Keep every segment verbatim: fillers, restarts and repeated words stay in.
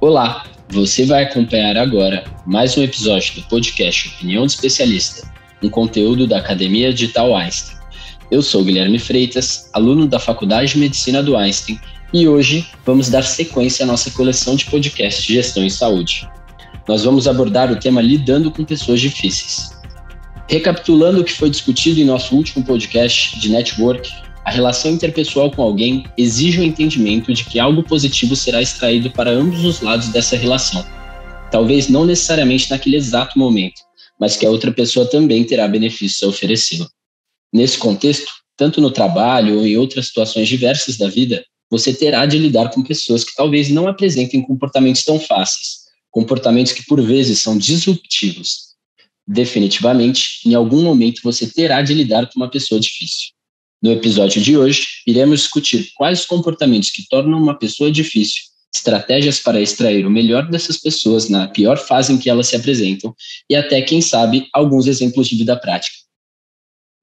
Olá, você vai acompanhar agora mais um episódio do podcast Opinião de Especialista, um conteúdo da Academia Digital Einstein. Eu sou Guilherme Freitas, aluno da Faculdade de Medicina do Einstein, e hoje vamos dar sequência à nossa coleção de podcasts de gestão em saúde. Nós vamos abordar o tema Lidando com Pessoas Difíceis. Recapitulando o que foi discutido em nosso último podcast de Network, a relação interpessoal com alguém exige o entendimento de que algo positivo será extraído para ambos os lados dessa relação. Talvez não necessariamente naquele exato momento, mas que a outra pessoa também terá benefícios a oferecê-lo. Nesse contexto, tanto no trabalho ou em outras situações diversas da vida, você terá de lidar com pessoas que talvez não apresentem comportamentos tão fáceis, comportamentos que por vezes são disruptivos. Definitivamente, em algum momento você terá de lidar com uma pessoa difícil. No episódio de hoje, iremos discutir quais os comportamentos que tornam uma pessoa difícil, estratégias para extrair o melhor dessas pessoas na pior fase em que elas se apresentam e até, quem sabe, alguns exemplos de vida prática.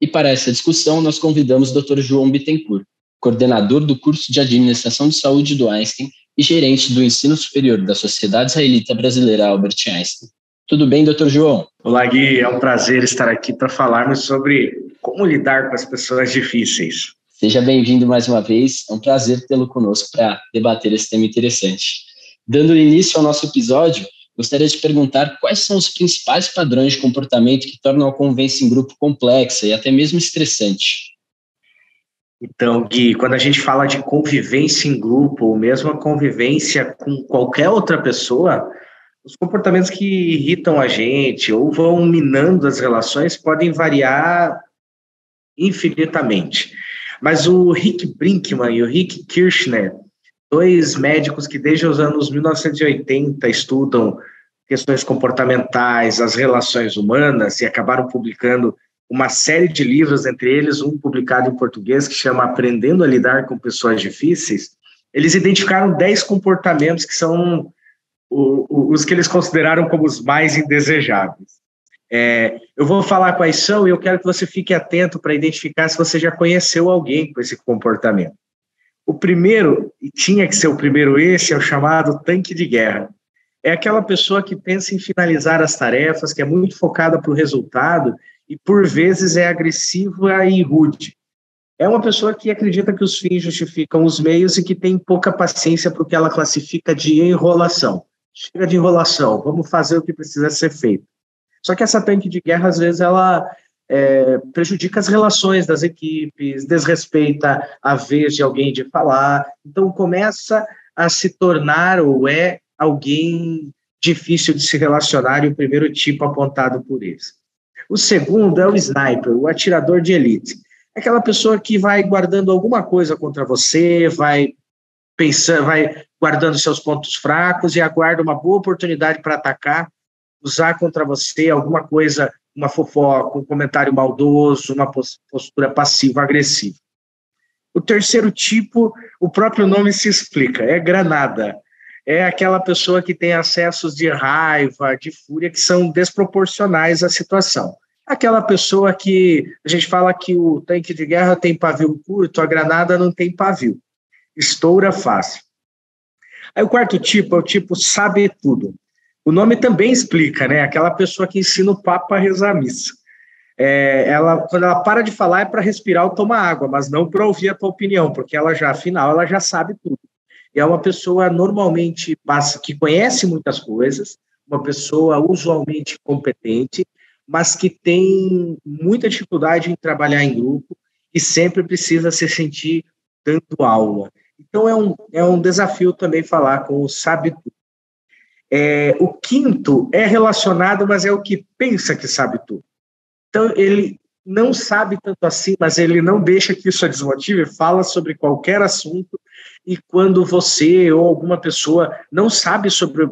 E para essa discussão, nós convidamos o doutor João Bittencourt, coordenador do curso de Administração de Saúde do Einstein e gerente do Ensino Superior da Sociedade Israelita Brasileira Albert Einstein. Tudo bem, doutor João? Olá, Gui. É um prazer estar aqui para falarmos sobre como lidar com as pessoas difíceis. Seja bem-vindo mais uma vez. É um prazer tê-lo conosco para debater esse tema interessante. Dando início ao nosso episódio, gostaria de perguntar quais são os principais padrões de comportamento que tornam a convivência em grupo complexa e até mesmo estressante. Então, Gui, quando a gente fala de convivência em grupo, ou mesmo a convivência com qualquer outra pessoa, os comportamentos que irritam a gente ou vão minando as relações podem variar infinitamente. Mas o Rick Brinkman e o Rick Kirchner, dois médicos que desde os anos mil novecentos e oitenta estudam questões comportamentais, as relações humanas, e acabaram publicando uma série de livros, entre eles um publicado em português que chama Aprendendo a Lidar com Pessoas Difíceis. Eles identificaram dez comportamentos que são os que eles consideraram como os mais indesejáveis. É, eu vou falar quais são e eu quero que você fique atento para identificar se você já conheceu alguém com esse comportamento. O primeiro, e tinha que ser o primeiro esse, é o chamado tanque de guerra. É aquela pessoa que pensa em finalizar as tarefas, que é muito focada para o resultado e, por vezes, é agressiva e rude. É uma pessoa que acredita que os fins justificam os meios e que tem pouca paciência para o que ela classifica de enrolação. Chega de enrolação, vamos fazer o que precisa ser feito. Só que essa tanque de guerra, às vezes, ela É, prejudica as relações das equipes, desrespeita a vez de alguém de falar, então começa a se tornar ou é alguém difícil de se relacionar, e o primeiro tipo apontado por eles. O segundo é o sniper, o atirador de elite, aquela pessoa que vai guardando alguma coisa contra você, vai pensando, vai guardando seus pontos fracos e aguarda uma boa oportunidade para atacar, usar contra você alguma coisa, uma fofoca, um comentário maldoso, uma postura passiva-agressiva. O terceiro tipo, o próprio nome se explica, é granada. É aquela pessoa que tem acessos de raiva, de fúria, que são desproporcionais à situação. Aquela pessoa que a gente fala que o tanque de guerra tem pavio curto, a granada não tem pavio. Estoura fácil. Aí o quarto tipo é o tipo sabe tudo. O nome também explica, né? Aquela pessoa que ensina o Papa a rezar a missa. É, ela, quando ela para de falar é para respirar ou tomar água, mas não para ouvir a tua opinião, porque ela já, afinal, ela já sabe tudo. E é uma pessoa normalmente que conhece muitas coisas, uma pessoa usualmente competente, mas que tem muita dificuldade em trabalhar em grupo e sempre precisa se sentir dando aula. Então é um, é um desafio também falar com o sabe-tudo. É, o quinto é relacionado, mas é o que pensa que sabe tudo. Então, ele não sabe tanto assim, mas ele não deixa que isso a desmotive, fala sobre qualquer assunto, e quando você ou alguma pessoa não sabe sobre,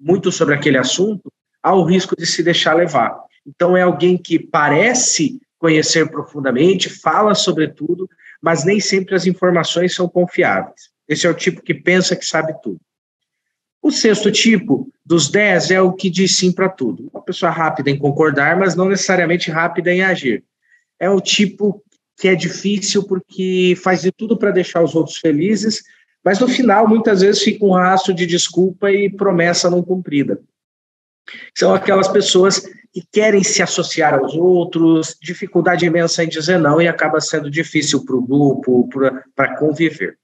muito sobre aquele assunto, há o risco de se deixar levar. Então, é alguém que parece conhecer profundamente, fala sobre tudo, mas nem sempre as informações são confiáveis. Esse é o tipo que pensa que sabe tudo. O sexto tipo, dos dez, é o que diz sim para tudo. Uma pessoa rápida em concordar, mas não necessariamente rápida em agir. É o tipo que é difícil porque faz de tudo para deixar os outros felizes, Mas no final, muitas vezes, fica um rastro de desculpa e promessa não cumprida. São aquelas pessoas que querem se associar aos outros, dificuldade imensa em dizer não e acaba sendo difícil para o grupo, para conviver.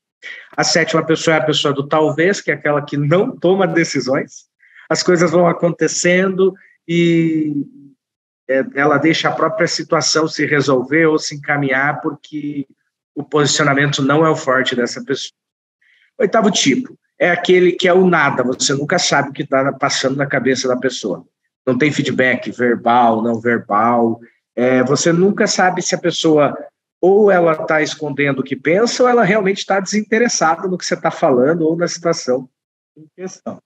A sétima pessoa é a pessoa do talvez, que é aquela que não toma decisões. As coisas vão acontecendo e ela deixa a própria situação se resolver ou se encaminhar porque o posicionamento não é o forte dessa pessoa. Oitavo tipo é aquele que é o nada, você nunca sabe o que está passando na cabeça da pessoa. Não tem feedback verbal, não verbal, é, você nunca sabe se a pessoa ou ela está escondendo o que pensa ou ela realmente está desinteressada no que você está falando ou na situação em questão.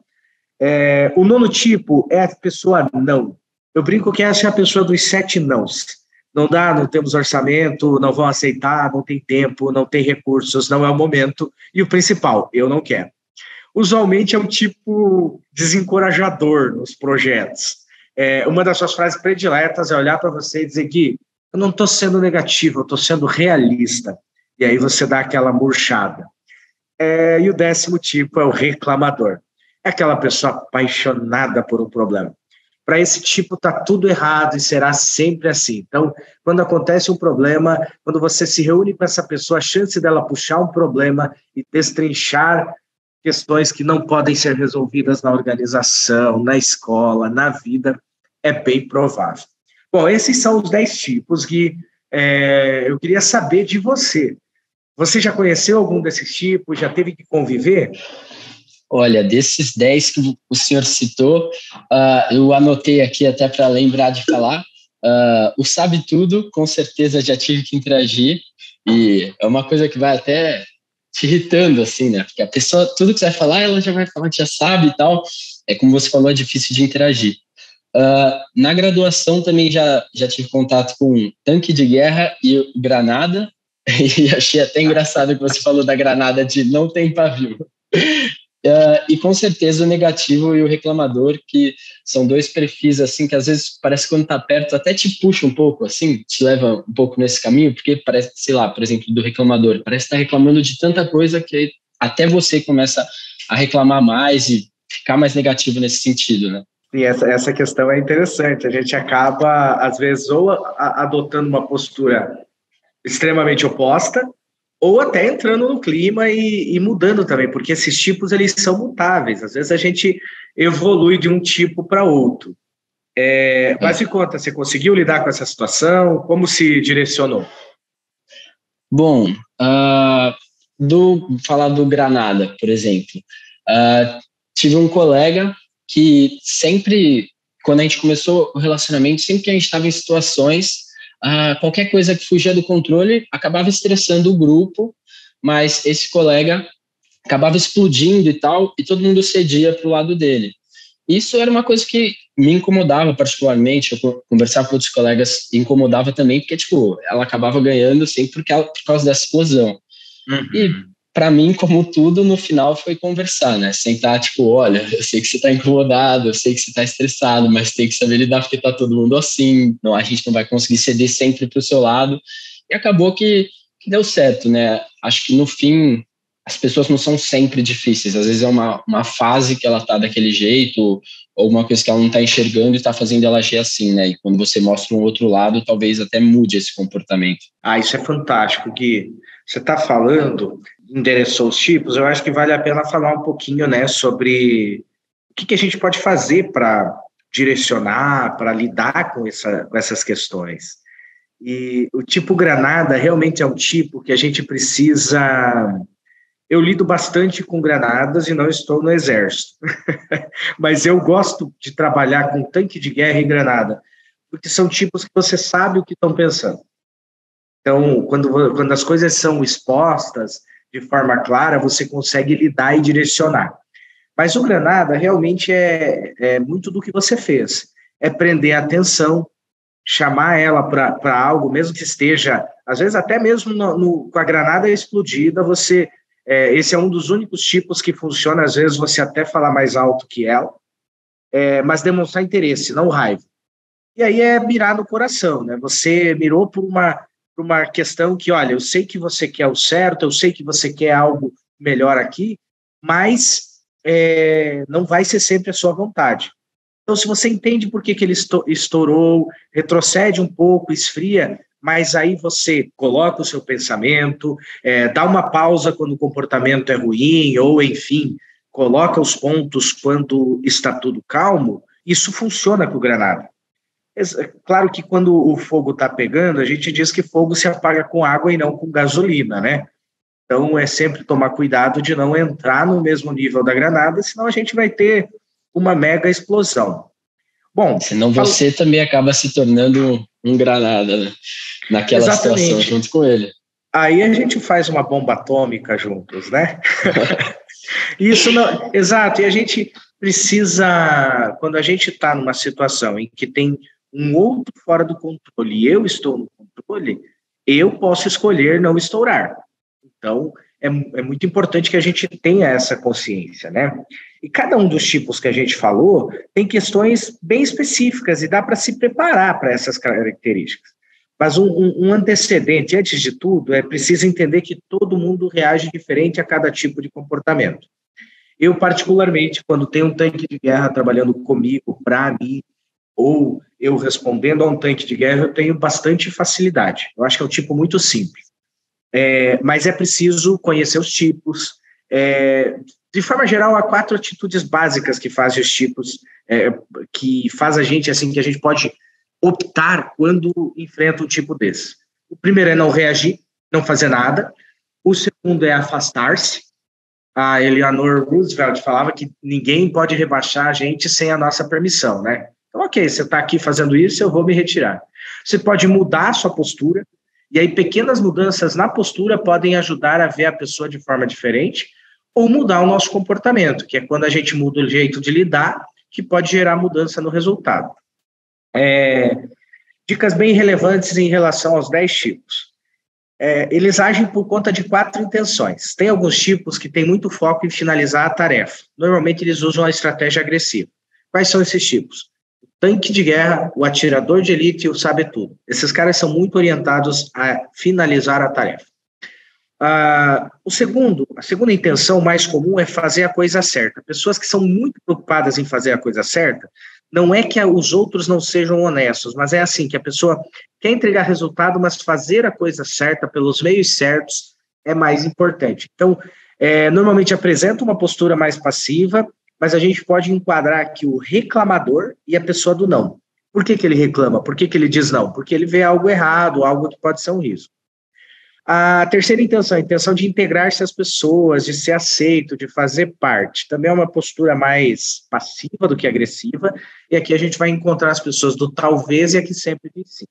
É, o nono tipo é a pessoa não. Eu brinco que essa é a pessoa dos sete nãos. Não dá, não temos orçamento, não vão aceitar, não tem tempo, não tem recursos, não é o momento. E o principal, eu não quero. Usualmente é um tipo desencorajador nos projetos. É, uma das suas frases prediletas é olhar para você e dizer que eu não estou sendo negativo, eu estou sendo realista. E aí você dá aquela murchada. É, e o décimo tipo é o reclamador. É aquela pessoa apaixonada por um problema. Para esse tipo está tudo errado e será sempre assim. Então, quando acontece um problema, quando você se reúne com essa pessoa, a chance dela puxar um problema e destrinchar questões que não podem ser resolvidas na organização, na escola, na vida, é bem provável. Bom, esses são os dez tipos, Gui. É, eu queria saber de você. Você já conheceu algum desses tipos? Já teve que conviver? Olha, desses dez que o senhor citou, uh, eu anotei aqui até para lembrar de falar, uh, o sabe tudo, com certeza já tive que interagir, e é uma coisa que vai até te irritando, assim, né? Porque a pessoa, tudo que você vai falar, ela já vai falar que já sabe e tal, é como você falou, é difícil de interagir. Uh, na graduação também já, já tive contato com tanque de guerra e granada, e achei até engraçado que você falou da granada de não tem pavio. Uh, e com certeza o negativo e o reclamador, que são dois perfis assim que às vezes parece que quando está perto até te puxa um pouco, assim, te leva um pouco nesse caminho, porque parece, sei lá, por exemplo, do reclamador, parece estar reclamando de tanta coisa que até você começa a reclamar mais e ficar mais negativo nesse sentido, né? E essa, essa questão é interessante, a gente acaba às vezes ou adotando uma postura extremamente oposta, ou até entrando no clima e, e mudando também, porque esses tipos eles são mutáveis. Às vezes a gente evolui de um tipo para outro. É, mas me conta, você conseguiu lidar com essa situação? Como se direcionou? Bom, uh, do, falar do Granada, por exemplo. Uh, tive um colega que sempre, quando a gente começou o relacionamento, sempre que a gente estava em situações... Uh, qualquer coisa que fugia do controle acabava estressando o grupo, mas esse colega acabava explodindo e tal, e todo mundo cedia para o lado dele. Isso era uma coisa que me incomodava particularmente, eu conversava com outros colegas e incomodava também, porque tipo, ela acabava ganhando sempre porque ela, por causa dessa explosão. Uhum. E para mim, como tudo, no final foi conversar, né? Sentar tipo, olha, eu sei que você está incomodado, eu sei que você está estressado, mas tem que saber lidar porque está todo mundo assim, não, a gente não vai conseguir ceder sempre para o seu lado. E acabou que, que deu certo, né? Acho que no fim, as pessoas não são sempre difíceis, às vezes é uma, uma fase que ela está daquele jeito, ou alguma coisa que ela não está enxergando e está fazendo ela agir assim, né? E quando você mostra um outro lado, talvez até mude esse comportamento. Ah, isso é fantástico, Gui. Você está falando... endereçou os tipos, eu acho que vale a pena falar um pouquinho, né, sobre o que, que a gente pode fazer para direcionar, para lidar com, essa, com essas questões. E o tipo Granada realmente é um tipo que a gente precisa... Eu lido bastante com granadas e não estou no exército, mas eu gosto de trabalhar com tanque de guerra e granada, porque são tipos que você sabe o que estão pensando. Então, quando, quando as coisas são expostas... de forma clara, você consegue lidar e direcionar. Mas o Granada realmente é, é muito do que você fez. É prender a atenção, chamar ela para algo, mesmo que esteja, às vezes até mesmo no, no, com a granada explodida, você, é, esse é um dos únicos tipos que funciona, às vezes você até falar mais alto que ela, é, mas demonstrar interesse, não raiva. E aí é mirar no coração, né? Você mirou por uma... para uma questão que, olha, eu sei que você quer o certo, eu sei que você quer algo melhor aqui, mas é, não vai ser sempre a sua vontade. Então, se você entende por que, que ele estourou, retrocede um pouco, esfria, mas aí você coloca o seu pensamento, é, dá uma pausa quando o comportamento é ruim, ou, enfim, coloca os pontos quando está tudo calmo, isso funciona para o granada. Claro que quando o fogo está pegando, a gente diz que fogo se apaga com água e não com gasolina, né? Então, é sempre tomar cuidado de não entrar no mesmo nível da granada, senão a gente vai ter uma mega explosão. Bom, senão você falo... também acaba se tornando um granada, né? Naquela Exatamente. Situação junto com ele. Aí a gente faz uma bomba atômica juntos, né? Isso não... Exato, e a gente precisa, quando a gente está numa situação em que tem um outro fora do controle e eu estou no controle, eu posso escolher não estourar. Então, é, é muito importante que a gente tenha essa consciência, né? E cada um dos tipos que a gente falou tem questões bem específicas e dá para se preparar para essas características. Mas um, um, um antecedente, antes de tudo, é preciso entender que todo mundo reage diferente a cada tipo de comportamento. Eu, particularmente, quando tem um tanque de guerra trabalhando comigo, para mim, ou eu respondendo a um tanque de guerra, eu tenho bastante facilidade. Eu acho que é um tipo muito simples. É, mas é preciso conhecer os tipos. É, de forma geral, há quatro atitudes básicas que fazem os tipos, é, que faz a gente, assim, que a gente pode optar quando enfrenta um tipo desse. O primeiro é não reagir, não fazer nada. O segundo é afastar-se. A Eleanor Roosevelt falava que ninguém pode rebaixar a gente sem a nossa permissão, né? Então, ok, você está aqui fazendo isso, eu vou me retirar. Você pode mudar a sua postura. E aí pequenas mudanças na postura podem ajudar a ver a pessoa de forma diferente ou mudar o nosso comportamento, que é quando a gente muda o jeito de lidar, que pode gerar mudança no resultado. É, dicas bem relevantes em relação aos dez tipos. É, eles agem por conta de quatro intenções. Tem alguns tipos que têm muito foco em finalizar a tarefa. Normalmente eles usam a estratégia agressiva. Quais são esses tipos? Tanque de guerra, o atirador de elite e o sabe-tudo. Esses caras são muito orientados a finalizar a tarefa. Ah, o segundo, a segunda intenção mais comum é fazer a coisa certa. Pessoas que são muito preocupadas em fazer a coisa certa, não é que os outros não sejam honestos, mas é assim, que a pessoa quer entregar resultado, mas fazer a coisa certa pelos meios certos é mais importante. Então, é, normalmente apresenta uma postura mais passiva, mas a gente pode enquadrar aqui o reclamador e a pessoa do não. Por que que ele reclama? Por que que ele diz não? Porque ele vê algo errado, algo que pode ser um risco. A terceira intenção, a intenção de integrar-se às pessoas, de ser aceito, de fazer parte. Também é uma postura mais passiva do que agressiva, e aqui a gente vai encontrar as pessoas do talvez e aqui sempre de sim.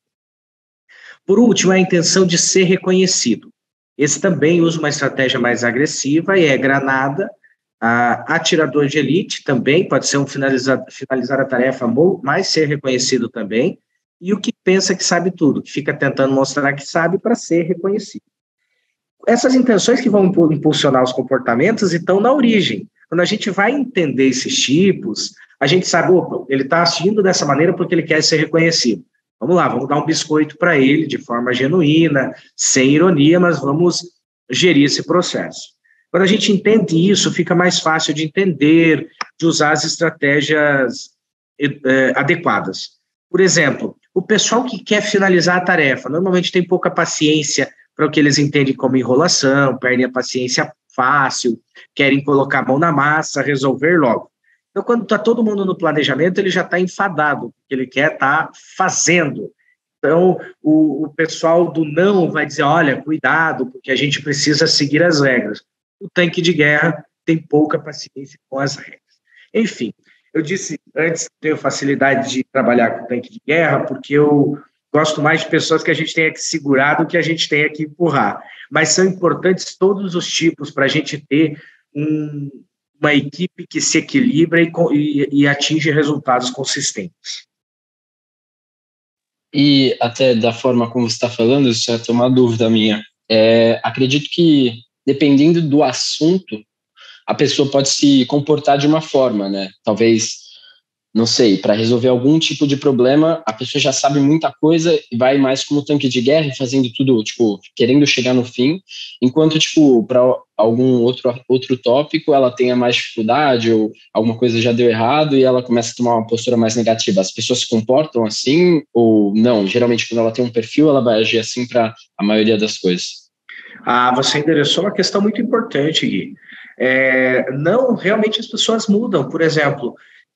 Por último, a intenção de ser reconhecido. Esse também usa uma estratégia mais agressiva e é granada. A atirador de elite também pode ser um finalizar, finalizar a tarefa, mas ser reconhecido também. E o que pensa que sabe tudo, que fica tentando mostrar que sabe para ser reconhecido. Essas intenções que vão impulsionar os comportamentos estão na origem. Quando a gente vai entender esses tipos, a gente sabe, opa, ele está agindo dessa maneira porque ele quer ser reconhecido. Vamos lá, vamos dar um biscoito para ele de forma genuína, sem ironia, mas vamos gerir esse processo. Quando a gente entende isso, fica mais fácil de entender, de usar as estratégias eh, adequadas. Por exemplo, o pessoal que quer finalizar a tarefa, normalmente tem pouca paciência para o que eles entendem como enrolação, perdem a paciência fácil, querem colocar a mão na massa, resolver logo. Então, quando está todo mundo no planejamento, ele já está enfadado, porque ele quer estar tá fazendo. Então, o, o pessoal do não vai dizer, olha, cuidado, porque a gente precisa seguir as regras. O tanque de guerra tem pouca paciência com as regras. Enfim, eu disse antes que tenho facilidade de trabalhar com tanque de guerra, porque eu gosto mais de pessoas que a gente tenha que segurar do que a gente tenha que empurrar. Mas são importantes todos os tipos para a gente ter um, uma equipe que se equilibra e, e, e atinge resultados consistentes. E até da forma como você está falando, isso é uma dúvida minha. É, acredito que dependendo do assunto, a pessoa pode se comportar de uma forma, né? Talvez não sei, para resolver algum tipo de problema, a pessoa já sabe muita coisa e vai mais como tanque de guerra, fazendo tudo, tipo, querendo chegar no fim, enquanto, tipo, para algum outro, outro tópico ela tenha mais dificuldade ou alguma coisa já deu errado e ela começa a tomar uma postura mais negativa. As pessoas se comportam assim ou não? Geralmente, quando ela tem um perfil, ela vai agir assim para a maioria das coisas. Ah, você endereçou uma questão muito importante, Gui. É, não, realmente as pessoas mudam. Por exemplo,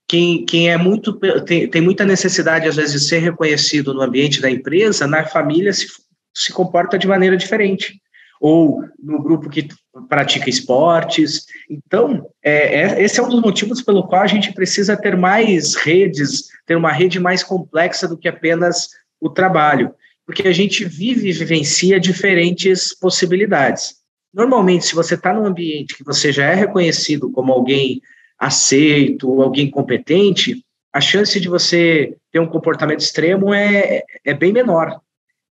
Quem, quem é muito, tem, tem muita necessidade, às vezes, de ser reconhecido no ambiente da empresa, na família se, se comporta de maneira diferente. Ou no grupo que pratica esportes. Então, é, é, esse é um dos motivos pelo qual a gente precisa ter mais redes, ter uma rede mais complexa do que apenas o trabalho. Porque a gente vive e vivencia diferentes possibilidades. Normalmente, se você está num ambiente que você já é reconhecido como alguém aceito, alguém competente, a chance de você ter um comportamento extremo é, é bem menor.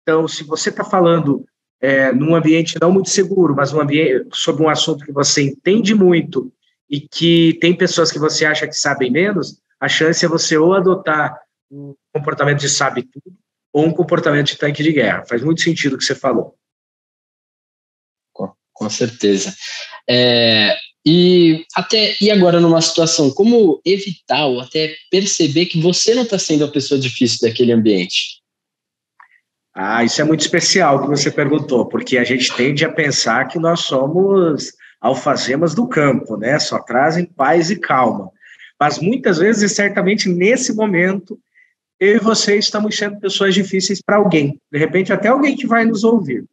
Então, se você está falando é, num ambiente não muito seguro, mas um ambiente, sobre um assunto que você entende muito e que tem pessoas que você acha que sabem menos, a chance é você ou adotar um comportamento de sabe tudo ou um comportamento de tanque de guerra. Faz muito sentido o que você falou. Com, com certeza. É... E, até, e agora, numa situação, como evitar ou até perceber que você não está sendo a pessoa difícil daquele ambiente? Ah, isso é muito especial que você perguntou, porque a gente tende a pensar que nós somos alfazemas do campo, né? Só trazem paz e calma. Mas muitas vezes, certamente nesse momento, eu e você estamos sendo pessoas difíceis para alguém. De repente, até alguém que vai nos ouvir.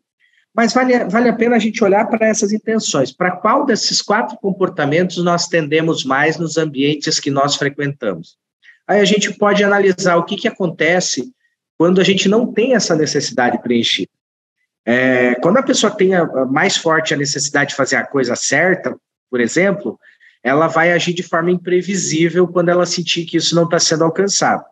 Mas vale, vale a pena a gente olhar para essas intenções. Para qual desses quatro comportamentos nós tendemos mais nos ambientes que nós frequentamos? Aí a gente pode analisar o que, que acontece quando a gente não tem essa necessidade preenchida. É, quando a pessoa tem a, a mais forte a necessidade de fazer a coisa certa, por exemplo, ela vai agir de forma imprevisível quando ela sentir que isso não está sendo alcançado.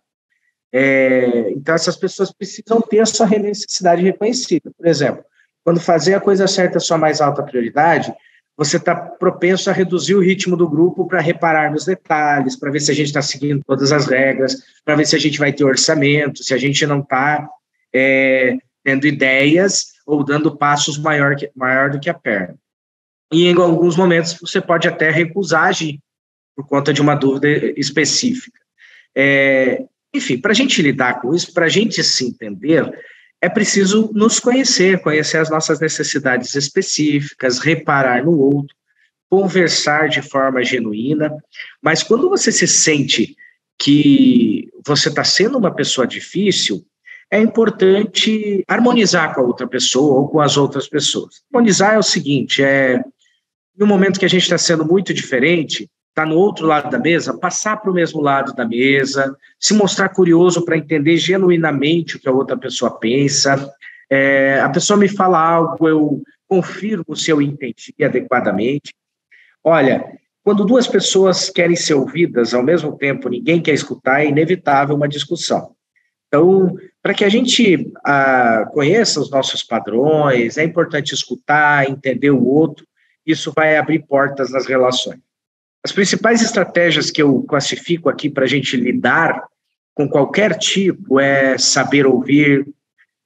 É, então, essas pessoas precisam ter essa necessidade reconhecida, por exemplo. Quando fazer a coisa certa é sua mais alta prioridade, você está propenso a reduzir o ritmo do grupo para reparar nos detalhes, para ver se a gente está seguindo todas as regras, para ver se a gente vai ter orçamento, se a gente não está é, tendo ideias ou dando passos maior, que, maior do que a perna. E em alguns momentos você pode até recusar agir por conta de uma dúvida específica. É, enfim, para a gente lidar com isso, para a gente se entender, é preciso nos conhecer, conhecer as nossas necessidades específicas, reparar no outro, conversar de forma genuína. Mas quando você se sente que você está sendo uma pessoa difícil, é importante harmonizar com a outra pessoa ou com as outras pessoas. Harmonizar é o seguinte, é, no momento que a gente está sendo muito diferente, está no outro lado da mesa, passar para o mesmo lado da mesa, se mostrar curioso para entender genuinamente o que a outra pessoa pensa. É, a pessoa me fala algo, eu confirmo se eu entendi adequadamente. Olha, quando duas pessoas querem ser ouvidas ao mesmo tempo, ninguém quer escutar, é inevitável uma discussão. Então, para que a gente ah, conheça os nossos padrões, é importante escutar, entender o outro, isso vai abrir portas nas relações. As principais estratégias que eu classifico aqui para a gente lidar com qualquer tipo é saber ouvir,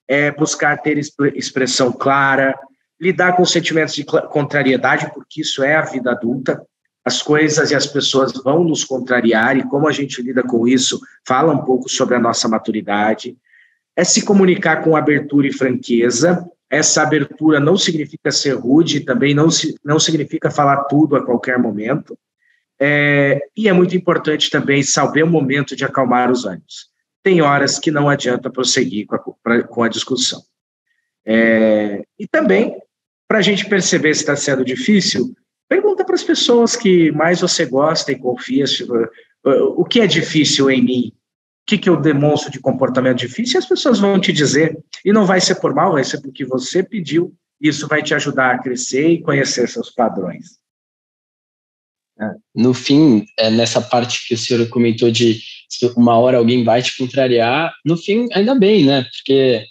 é buscar ter expressão clara, lidar com sentimentos de contrariedade, porque isso é a vida adulta. As coisas e as pessoas vão nos contrariar e como a gente lida com isso fala um pouco sobre a nossa maturidade. É se comunicar com abertura e franqueza. Essa abertura não significa ser rude, também não, não significa falar tudo a qualquer momento. É, e é muito importante também saber o momento de acalmar os ânimos. Tem horas que não adianta prosseguir com a, pra, com a discussão. É, e também, para a gente perceber se está sendo difícil, pergunta para as pessoas que mais você gosta e confia, se, uh, uh, o que é difícil em mim? O que, que eu demonstro de comportamento difícil? E as pessoas vão te dizer, e não vai ser por mal, vai ser porque você pediu, isso vai te ajudar a crescer e conhecer seus padrões. No fim, nessa parte que o senhor comentou de uma hora alguém vai te contrariar, no fim, ainda bem, né? Porque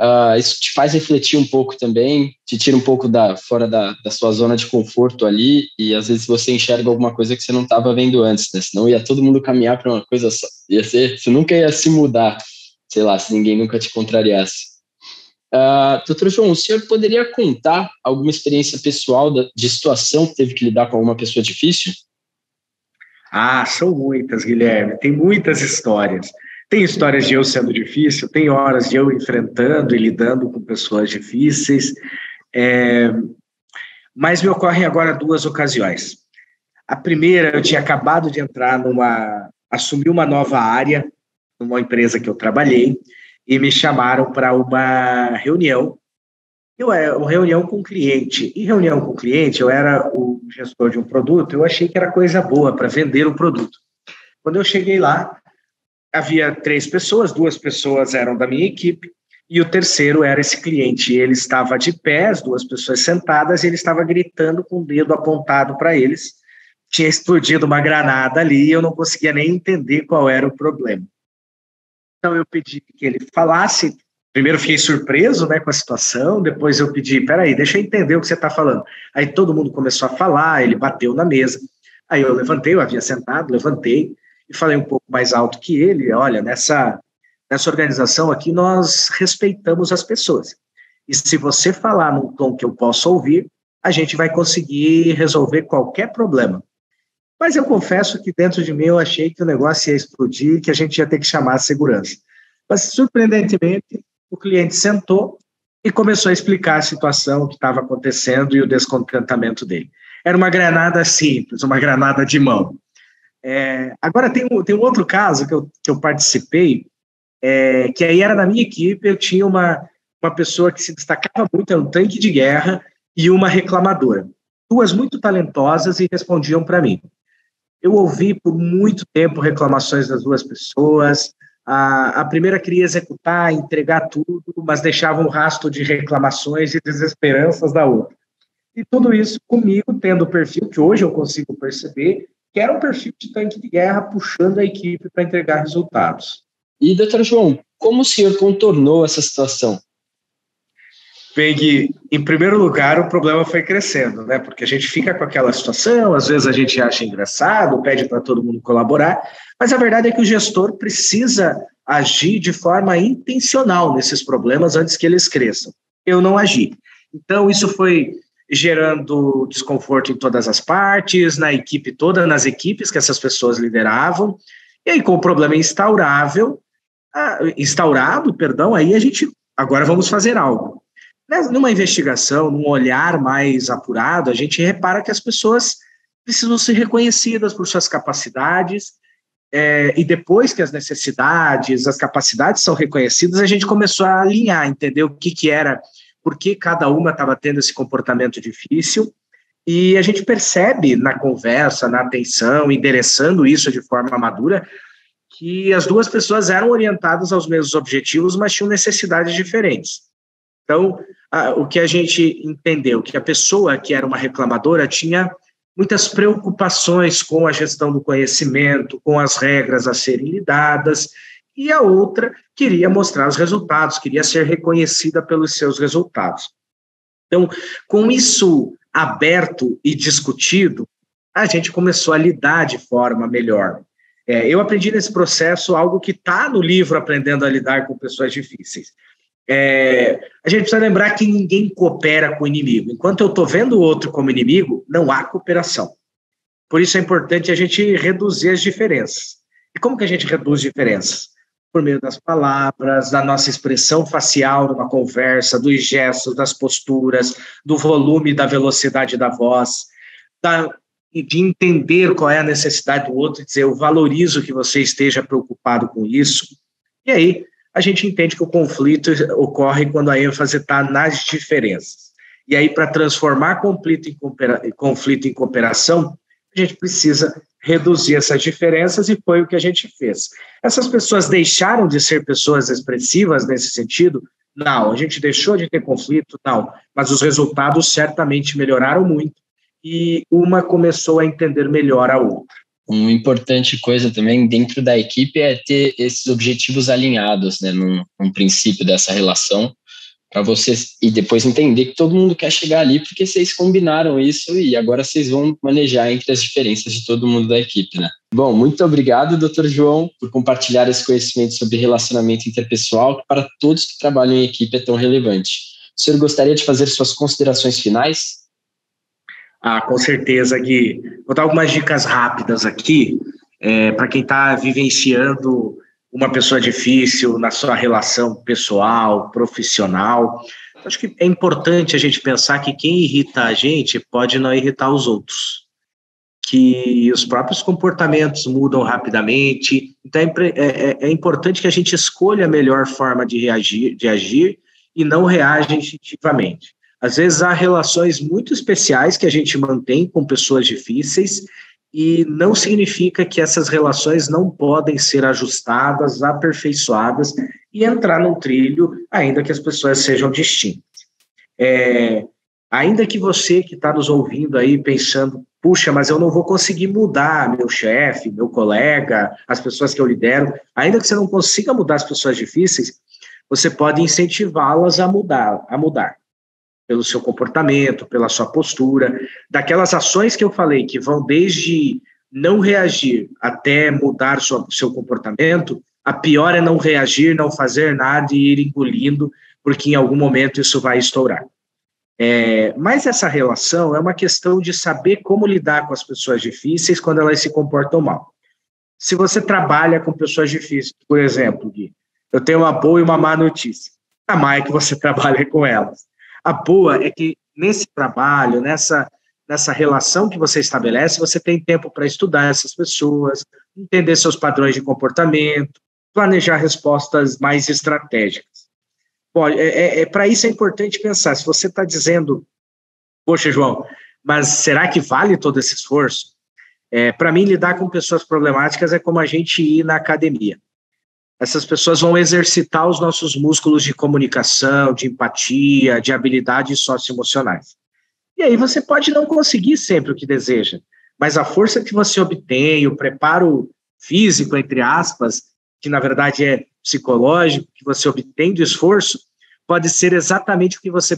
Uh, isso te faz refletir um pouco também, te tira um pouco da, fora da, da sua zona de conforto ali, e às vezes você enxerga alguma coisa que você não estava vendo antes, né? Senão ia todo mundo caminhar para uma coisa só. Ia ser, você nunca ia se mudar, sei lá, se ninguém nunca te contrariasse. Uh, doutor João, o senhor poderia contar alguma experiência pessoal da, de situação que teve que lidar com alguma pessoa difícil? Ah, são muitas, Guilherme. Tem muitas histórias. Tem histórias de eu sendo difícil, tem horas de eu enfrentando e lidando com pessoas difíceis, é... mas me ocorrem agora duas ocasiões. A primeira, eu tinha acabado de entrar numa... assumir uma nova área, numa empresa que eu trabalhei, e me chamaram para uma reunião, eu era uma reunião com o cliente. Em reunião com o cliente, eu era o gestor de um produto, eu achei que era coisa boa para vender o produto. Quando eu cheguei lá, havia três pessoas, duas pessoas eram da minha equipe, e o terceiro era esse cliente. Ele estava de pé, as duas pessoas sentadas, e ele estava gritando com o dedo apontado para eles. Tinha explodido uma granada ali, e eu não conseguia nem entender qual era o problema. Então eu pedi que ele falasse. Primeiro fiquei surpreso, né, com a situação, depois eu pedi, peraí, deixa eu entender o que você está falando. Aí todo mundo começou a falar, ele bateu na mesa. Aí eu levantei, eu havia sentado, levantei, e falei um pouco mais alto que ele, olha, nessa, nessa organização aqui nós respeitamos as pessoas. E se você falar num tom que eu posso ouvir, a gente vai conseguir resolver qualquer problema. Mas eu confesso que dentro de mim eu achei que o negócio ia explodir, que a gente ia ter que chamar a segurança. Mas, surpreendentemente, o cliente sentou e começou a explicar a situação, o que estava acontecendo e o descontentamento dele. Era uma granada simples, uma granada de mão. É, agora, tem um, tem um outro caso que eu, que eu participei, é, que aí era na minha equipe, eu tinha uma, uma pessoa que se destacava muito, era um tanque de guerra e uma reclamadora. Duas muito talentosas e respondiam para mim. Eu ouvi por muito tempo reclamações das duas pessoas, a, a primeira queria executar, entregar tudo, mas deixava um rastro de reclamações e desesperanças da outra. E tudo isso comigo, tendo o perfil que hoje eu consigo perceber, que era um perfil de tanque de guerra puxando a equipe para entregar resultados. E, doutor João, como o senhor contornou essa situação? Peggy, em primeiro lugar, o problema foi crescendo, né? Porque a gente fica com aquela situação, às vezes a gente acha engraçado, pede para todo mundo colaborar, mas a verdade é que o gestor precisa agir de forma intencional nesses problemas antes que eles cresçam. Eu não agi. Então, isso foi gerando desconforto em todas as partes, na equipe toda, nas equipes que essas pessoas lideravam, e aí com o problema instaurável, instaurado, perdão, aí a gente, agora vamos fazer algo. Numa investigação, num olhar mais apurado, a gente repara que as pessoas precisam ser reconhecidas por suas capacidades, é, e depois que as necessidades, as capacidades são reconhecidas, a gente começou a alinhar, entender o que que era, por que cada uma estava tendo esse comportamento difícil, e a gente percebe na conversa, na atenção, endereçando isso de forma madura, que as duas pessoas eram orientadas aos mesmos objetivos, mas tinham necessidades diferentes. Então, a, o que a gente entendeu, que a pessoa que era uma reclamadora tinha muitas preocupações com a gestão do conhecimento, com as regras a serem lidadas, e a outra queria mostrar os resultados, queria ser reconhecida pelos seus resultados. Então, com isso aberto e discutido, a gente começou a lidar de forma melhor. É, eu aprendi nesse processo algo que está no livro Aprendendo a Lidar com Pessoas Difíceis. É, a gente precisa lembrar que ninguém coopera com o inimigo. Enquanto eu estou vendo o outro como inimigo, não há cooperação. Por isso é importante a gente reduzir as diferenças. E como que a gente reduz diferenças? Por meio das palavras, da nossa expressão facial numa conversa, dos gestos, das posturas, do volume e da velocidade da voz, da, de entender qual é a necessidade do outro, dizer, eu valorizo que você esteja preocupado com isso. E aí, a gente entende que o conflito ocorre quando a ênfase está nas diferenças. E aí, para transformar conflito em, coopera- conflito em cooperação, a gente precisa reduzir essas diferenças, e foi o que a gente fez. Essas pessoas deixaram de ser pessoas expressivas nesse sentido? Não. A gente deixou de ter conflito? Não. Mas os resultados certamente melhoraram muito, e uma começou a entender melhor a outra. Uma importante coisa também dentro da equipe é ter esses objetivos alinhados, né, num, num princípio dessa relação, para vocês e depois entender que todo mundo quer chegar ali porque vocês combinaram isso e agora vocês vão manejar entre as diferenças de todo mundo da equipe, né? Bom, muito obrigado, doutor João, por compartilhar esse conhecimento sobre relacionamento interpessoal que para todos que trabalham em equipe é tão relevante. O senhor gostaria de fazer suas considerações finais? Ah, com certeza, Gui. Vou dar algumas dicas rápidas aqui é, para quem está vivenciando uma pessoa difícil na sua relação pessoal, profissional. Acho que é importante a gente pensar que quem irrita a gente pode não irritar os outros, que os próprios comportamentos mudam rapidamente. Então, é, é, é importante que a gente escolha a melhor forma de reagir, de agir e não reaja instintivamente. Às vezes, há relações muito especiais que a gente mantém com pessoas difíceis e não significa que essas relações não podem ser ajustadas, aperfeiçoadas e entrar num trilho, ainda que as pessoas sejam distintas. É, ainda que você que está nos ouvindo aí pensando, puxa, mas eu não vou conseguir mudar meu chefe, meu colega, as pessoas que eu lidero, ainda que você não consiga mudar as pessoas difíceis, você pode incentivá-las a mudar, a mudar, pelo seu comportamento, pela sua postura, daquelas ações que eu falei, que vão desde não reagir até mudar sua, seu comportamento. A pior é não reagir, não fazer nada e ir engolindo, porque em algum momento isso vai estourar. É, mas essa relação é uma questão de saber como lidar com as pessoas difíceis quando elas se comportam mal. Se você trabalha com pessoas difíceis, por exemplo, Gui, eu tenho uma boa e uma má notícia. A má é que você trabalha com elas. A boa é que nesse trabalho, nessa, nessa relação que você estabelece, você tem tempo para estudar essas pessoas, entender seus padrões de comportamento, planejar respostas mais estratégicas. Bom, é, é, é, para isso é importante pensar, se você está dizendo, poxa, João, mas será que vale todo esse esforço? É, para mim, lidar com pessoas problemáticas é como a gente ir na academia. Essas pessoas vão exercitar os nossos músculos de comunicação, de empatia, de habilidades socioemocionais. E aí você pode não conseguir sempre o que deseja, mas a força que você obtém, o preparo físico, entre aspas, que na verdade é psicológico, que você obtém do esforço, pode ser exatamente o que você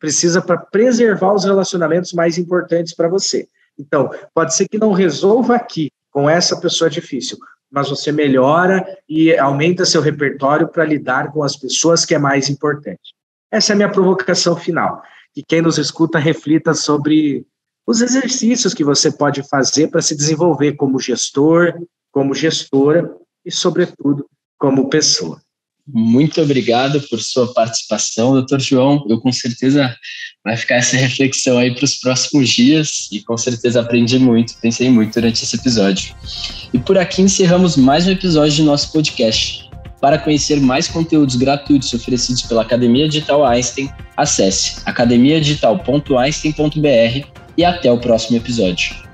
precisa para preservar os relacionamentos mais importantes para você. Então, pode ser que não resolva aqui, com essa pessoa difícil, mas você melhora e aumenta seu repertório para lidar com as pessoas que é mais importante. Essa é a minha provocação final. Que quem nos escuta reflita sobre os exercícios que você pode fazer para se desenvolver como gestor, como gestora e, sobretudo, como pessoa. Muito obrigado por sua participação, doutor João. Eu, com certeza, vai ficar essa reflexão aí para os próximos dias e, com certeza, aprendi muito, pensei muito durante esse episódio. E por aqui encerramos mais um episódio de nosso podcast. Para conhecer mais conteúdos gratuitos oferecidos pela Academia Digital Einstein, acesse academia digital ponto einstein ponto b r e até o próximo episódio.